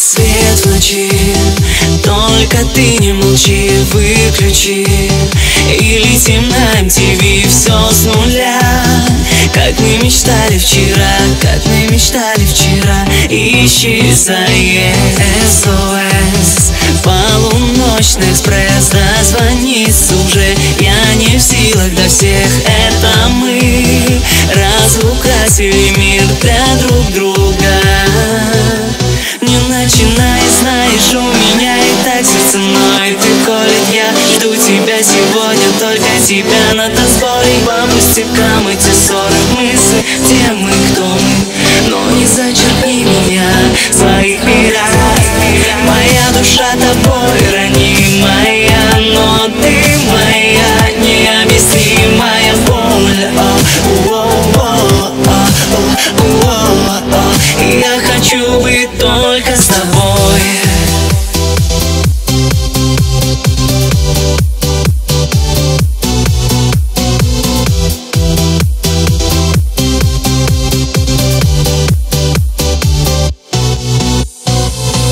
свет в ночи, только ты не молчи, выключи. Или темная MTV, все с нуля. Как мы мечтали вчера, как мы мечтали вчера. Исчезает SOS, полуночный экспресс. Дозвонись уже, я не в силах до всех. Это мы разукрасили мир для друг друга. Не начинай, знаешь, у меня и так сердце ноет и колет. Я жду тебя сегодня, только тебя на танцполе. По пустякам эти 40 мыслей, где мы, кто мы, но не зачеркни меня в своих мирах. Моя душа тобой ранимая, но ты моя необъяснимая боль. Я хочу быть только с тобой.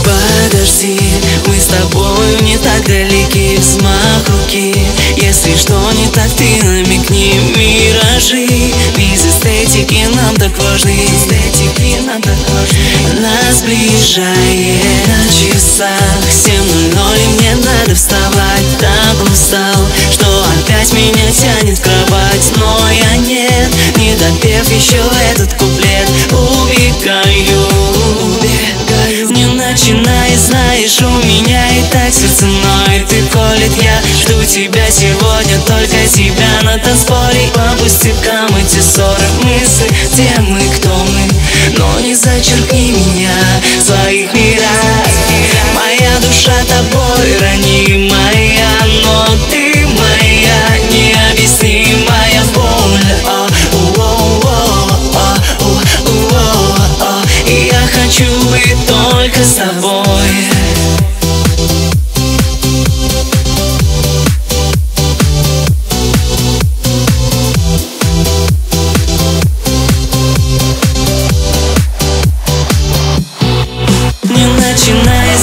Подожди, мы с тобою не так далеки, взмах руки. Если что не так, ты намекни, миражи. Без эстетики нам так важны, эстетики нам так важны. Нас ближает на часах 7:00, и мне надо вставать. Так устал, что опять меня тянет в кровать, но я нет, не допев еще этот куплет. Убегаю, не начинай, знаешь, у меня и так сердце ноет и колет. Я жду тебя сегодня, только тебя на танцполе. По пустякам эти 40 мыслей, где мы, кто мы, но не зачеркни меня в своих мирах. Моя душа тобой ранимая, но ты моя необъяснимая боль. Я хочу быть только с тобой.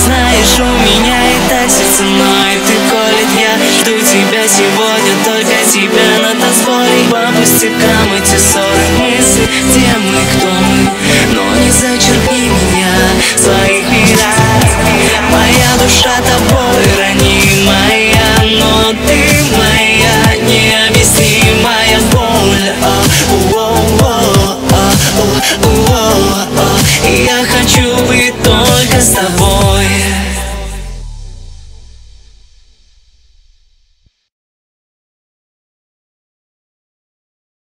Знаешь, у меня и так сердце ноет и колет. Я жду тебя сегодня, только тебя на танцполе. По пустякам эти 40 мыслей, где мы, кто мы, но не зачеркни меня в своих мирах. Моя душа тобой ранимая, но ты моя необъяснимая боль. Я хочу быть только с тобой.